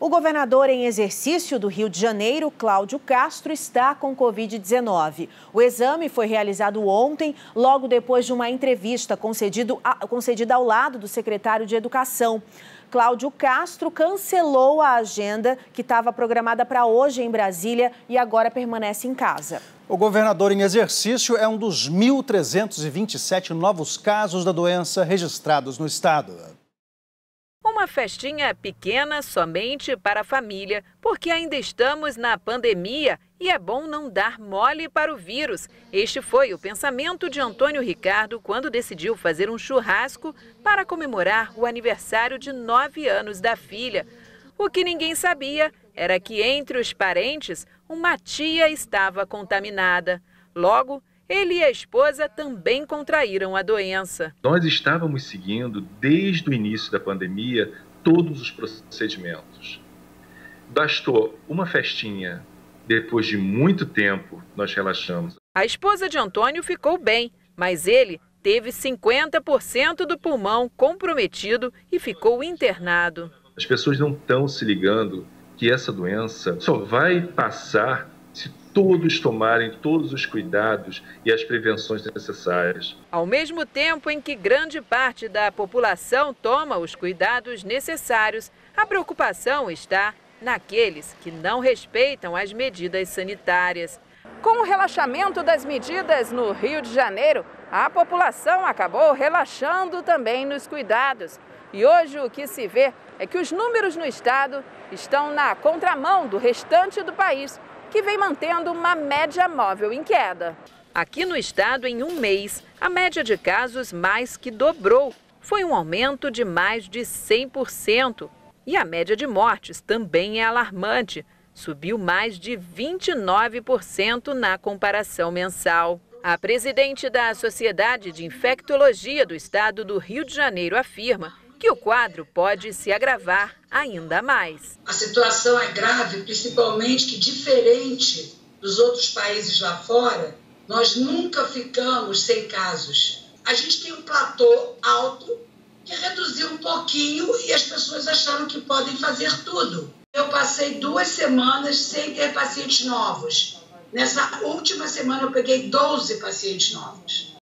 O governador em exercício do Rio de Janeiro, Cláudio Castro, está com Covid-19. O exame foi realizado ontem, logo depois de uma entrevista concedida ao lado do secretário de Educação. Cláudio Castro cancelou a agenda que estava programada para hoje em Brasília e agora permanece em casa. O governador em exercício é um dos 1.327 novos casos da doença registrados no estado. Uma festinha pequena somente para a família, porque ainda estamos na pandemia e é bom não dar mole para o vírus. Este foi o pensamento de Antônio Ricardo quando decidiu fazer um churrasco para comemorar o aniversário de 9 anos da filha. O que ninguém sabia era que entre os parentes, uma tia estava contaminada. Logo, ele e a esposa também contraíram a doença. Nós estávamos seguindo, desde o início da pandemia, todos os procedimentos. Bastou uma festinha. Depois de muito tempo, nós relaxamos. A esposa de Antônio ficou bem, mas ele teve 50% do pulmão comprometido e ficou internado. As pessoas não estão se ligando que essa doença só vai passar se todos tomarem todos os cuidados e as prevenções necessárias. Ao mesmo tempo em que grande parte da população toma os cuidados necessários, a preocupação está naqueles que não respeitam as medidas sanitárias. Com o relaxamento das medidas no Rio de Janeiro, a população acabou relaxando também nos cuidados. E hoje o que se vê é que os números no estado estão na contramão do restante do país, que vem mantendo uma média móvel em queda. Aqui no estado, em um mês, a média de casos mais que dobrou. Foi um aumento de mais de 100%. E a média de mortes também é alarmante. Subiu mais de 29% na comparação mensal. A presidente da Sociedade de Infectologia do estado do Rio de Janeiro afirma que o quadro pode se agravar ainda mais. A situação é grave, principalmente que, diferente dos outros países lá fora, nós nunca ficamos sem casos. A gente tem um platô alto que reduziu um pouquinho e as pessoas acharam que podem fazer tudo. Eu passei 2 semanas sem ter pacientes novos. Nessa última semana eu peguei 12 pacientes novos.